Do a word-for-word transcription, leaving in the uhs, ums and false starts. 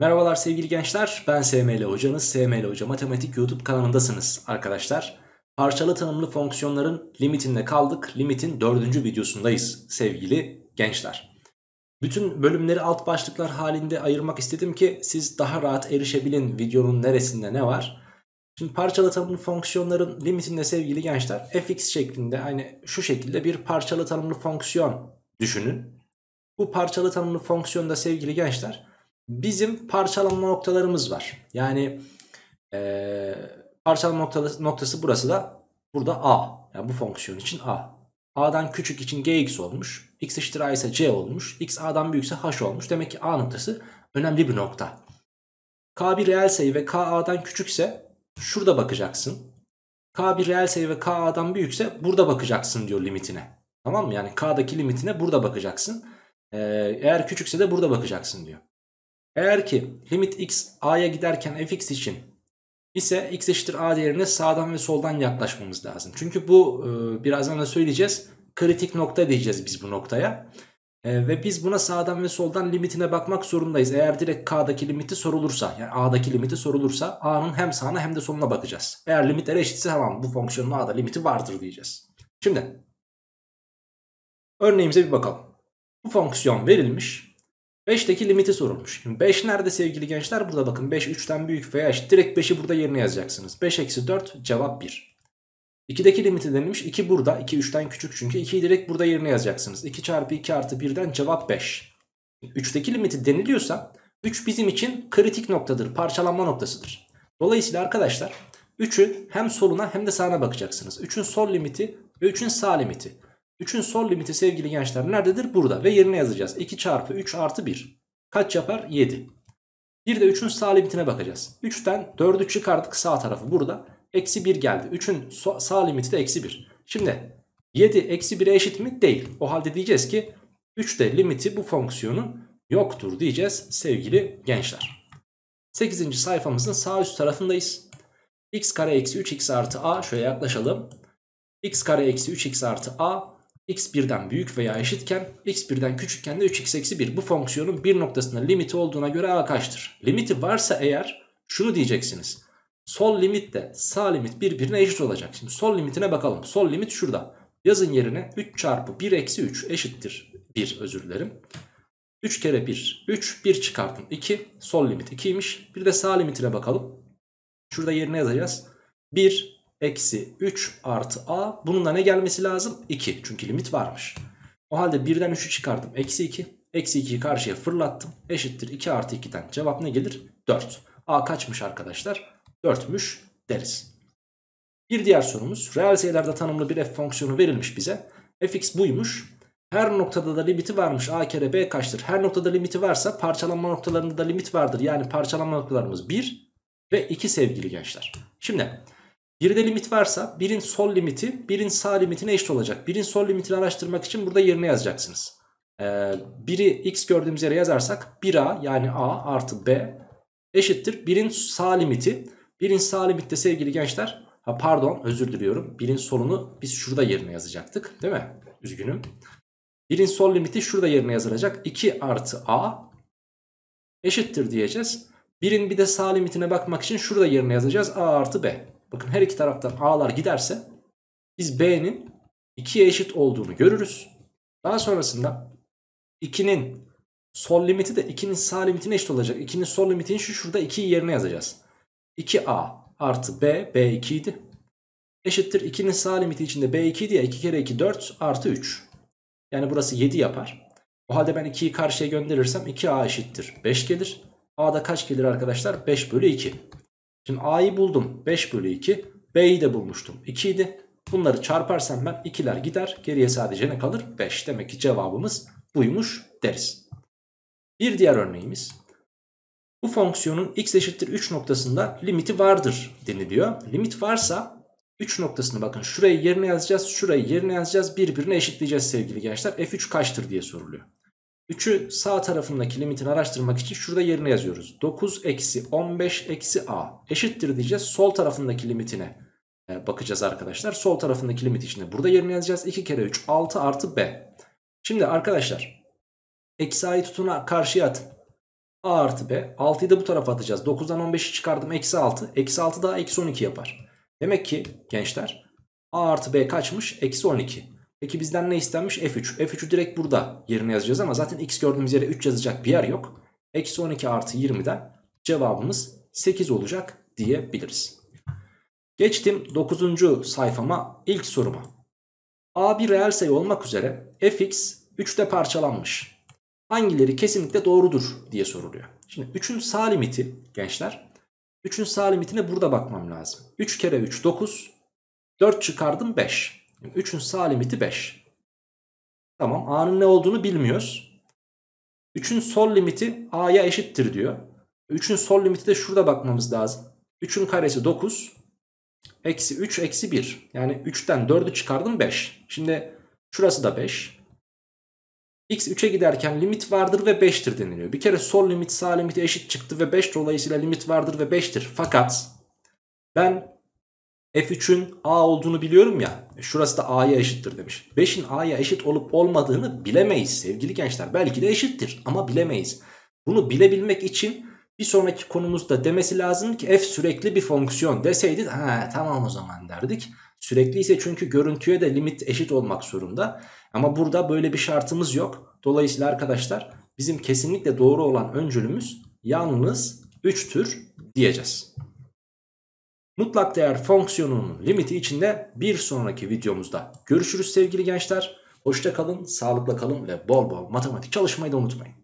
Merhabalar sevgili gençler, ben S M L hocanız. S M L Hoca Matematik YouTube kanalındasınız arkadaşlar. Parçalı tanımlı fonksiyonların limitinde kaldık. Limitin dördüncü videosundayız sevgili gençler. Bütün bölümleri alt başlıklar halinde ayırmak istedim ki siz daha rahat erişebilin videonun neresinde ne var. Şimdi parçalı tanımlı fonksiyonların limitinde sevgili gençler f(x) şeklinde, hani şu şekilde bir parçalı tanımlı fonksiyon düşünün. Bu parçalı tanımlı fonksiyonda sevgili gençler bizim parçalanma noktalarımız var. Yani ee, parçalanma noktası, noktası burası da, burada a. Yani bu fonksiyon için a. A'dan küçük için gx olmuş. X eşittir a ise c olmuş. X a'dan büyükse h olmuş. Demek ki a noktası önemli bir nokta. K bir reel sayı ve k a'dan küçükse şurada bakacaksın. K bir reel sayı ve k a'dan büyükse burada bakacaksın diyor limitine. Tamam mı? Yani k'daki limitine burada bakacaksın. Ee, eğer küçükse de burada bakacaksın diyor. Eğer ki limit x a'ya giderken f(x) için ise x eşittir a değerine sağdan ve soldan yaklaşmamız lazım. Çünkü bu e, birazdan da söyleyeceğiz. Kritik nokta diyeceğiz biz bu noktaya. E, ve biz buna sağdan ve soldan limitine bakmak zorundayız. Eğer direkt k'daki limiti sorulursa, yani a'daki limiti sorulursa a'nın hem sağına hem de soluna bakacağız. Eğer limitler eşitse tamam, bu fonksiyonun a'da limiti vardır diyeceğiz. Şimdi örneğimize bir bakalım. Bu fonksiyon verilmiş. beşteki limiti sorulmuş. Şimdi beş nerede sevgili gençler? Burada bakın, beş üçten büyük veya eşit. Direkt beşi burada yerine yazacaksınız. beş eksi dört cevap bir. ikideki limiti denilmiş. iki burada. iki üçten küçük çünkü. ikiyi direkt burada yerine yazacaksınız. iki çarpı iki artı birden cevap beş. üçteki limiti deniliyorsa üç bizim için kritik noktadır. Parçalanma noktasıdır. Dolayısıyla arkadaşlar üçün hem soluna hem de sağına bakacaksınız. üçün sol limiti ve üçün sağ limiti. üçün sol limiti sevgili gençler nerededir? Burada ve yerine yazacağız. iki çarpı üç artı bir. Kaç yapar? yedi. Bir de üçün sağ limitine bakacağız. üçten dördü çıkardık, sağ tarafı burada. Eksi bir geldi. üçün so sağ limiti de eksi bir. Şimdi yedi eksi bire eşit mi? Değil. O halde diyeceğiz ki üçte limiti bu fonksiyonun yoktur diyeceğiz sevgili gençler. sekizinci sayfamızın sağ üst tarafındayız. X kare eksi üç x artı a. Şöyle yaklaşalım. X kare eksi üç x artı a. X birden büyük veya eşitken, x birden küçükken de üç x eksi bir. Bu fonksiyonun bir noktasında limiti olduğuna göre a kaçtır? Limiti varsa eğer şunu diyeceksiniz. Sol limitle sağ limit birbirine eşit olacak. Şimdi sol limitine bakalım. Sol limit şurada. Yazın yerine üç çarpı bir eksi üç eşittir bir, özür dilerim. üç kere bir, üç, bir çıkartın. iki, sol limit ikiymiş. Bir de sağ limitine bakalım. Şurada yerine yazacağız. bir eksi üç artı a. Bunun da ne gelmesi lazım? iki. Çünkü limit varmış. O halde birden üçü çıkardım. Eksi iki. Eksi ikiyi karşıya fırlattım. Eşittir iki artı iki'den. Cevap ne gelir? dört. A kaçmış arkadaşlar? dörtmüş deriz. Bir diğer sorumuz. Reel sayılarda tanımlı bir f fonksiyonu verilmiş bize. Fx buymuş. Her noktada da limiti varmış. A kere b kaçtır? Her noktada limiti varsa parçalanma noktalarında da limit vardır. Yani parçalanma noktalarımız bir ve iki sevgili gençler. Şimdi birde limit varsa birin sol limiti birin sağ limitine eşit olacak. birin sol limitini araştırmak için burada yerine yazacaksınız. Ee, biri x gördüğümüz yere yazarsak bir a yani a artı b eşittir birin sağ limiti. birin sağ limitte sevgili gençler, ha pardon özür diliyorum, birin solunu biz şurada yerine yazacaktık değil mi? Üzgünüm. birin sol limiti şurada yerine yazılacak. iki artı a eşittir diyeceğiz. birin bir de sağ limitine bakmak için şurada yerine yazacağız a artı b. Bakın her iki taraftan a'lar giderse biz b'nin ikiye eşit olduğunu görürüz. Daha sonrasında ikinin sol limiti de ikinin sağ limitine eşit olacak. ikinin sol limitini şu şurada ikiyi yerine yazacağız. iki a artı b, b iki idi. Eşittir ikinin sağ limiti içinde b iki idi ya, iki kere iki dört artı üç. Yani burası yedi yapar. O halde ben ikiyi karşıya gönderirsem iki a eşittir beş gelir. A'da kaç gelir arkadaşlar? beş bölü iki. Şimdi a'yı buldum, beş bölü iki. B'yi de bulmuştum, iki idi. Bunları çarparsam ben ikiler gider. Geriye sadece ne kalır? beş. Demek ki cevabımız buymuş deriz. Bir diğer örneğimiz. Bu fonksiyonun x eşittir üç noktasında limiti vardır deniliyor. Limit varsa üç noktasını bakın şurayı yerine yazacağız, şurayı yerine yazacağız. Birbirine eşitleyeceğiz sevgili gençler. f üç kaçtır diye soruluyor. üçü sağ tarafındaki limitini araştırmak için şurada yerine yazıyoruz. dokuz eksi on beş eksi a eşittir diyeceğiz. Sol tarafındaki limitine bakacağız arkadaşlar. Sol tarafındaki limit içinde burada yerine yazacağız. iki kere üç altı artı b. Şimdi arkadaşlar eksi a'yı tutun, karşıya atın. A artı B. altıyı da bu tarafa atacağız. dokuzdan on beşi çıkardım. Eksi altı. Eksi altı daha eksi on iki yapar. Demek ki gençler A artı B kaçmış? Eksi on iki. Peki bizden ne istenmiş? F üç. F üçü direkt burada yerine yazacağız ama zaten x gördüğümüz yere üç yazacak bir yer yok. Eksi on iki artı yirmiden cevabımız sekiz olacak diyebiliriz. Geçtim dokuzuncu sayfama, ilk soruma. A bir reel sayı olmak üzere fx üçte parçalanmış. Hangileri kesinlikle doğrudur diye soruluyor. Şimdi üçün sağ limiti gençler. üçün sağ limitine burada bakmam lazım. üç kere üç dokuz. dört çıkardım beş. üçün sağ limiti beş. Tamam, A'nın ne olduğunu bilmiyoruz. üçün sol limiti A'ya eşittir diyor. üçün sol limiti de şurada bakmamız lazım. üçün karesi dokuz. Eksi üç eksi bir. Yani üçten dördü çıkardım beş. Şimdi şurası da beş. X üçe giderken limit vardır ve beştir deniliyor. Bir kere sol limit sağ limite eşit çıktı ve beş, dolayısıyla limit vardır ve beştir. Fakat ben F üçün A olduğunu biliyorum ya. Şurası da A'ya eşittir demiş. beşin A'ya eşit olup olmadığını bilemeyiz sevgili gençler. Belki de eşittir ama bilemeyiz. Bunu bilebilmek için bir sonraki konumuzda demesi lazım ki F sürekli bir fonksiyon deseydi ha tamam o zaman derdik. Sürekli ise çünkü görüntüye de limit eşit olmak zorunda. Ama burada böyle bir şartımız yok. Dolayısıyla arkadaşlar bizim kesinlikle doğru olan öncülümüz yalnız üçtür diyeceğiz. Mutlak değer fonksiyonunun limiti içinde bir sonraki videomuzda görüşürüz sevgili gençler. Hoşça kalın, sağlıkla kalın ve bol bol matematik çalışmayı da unutmayın.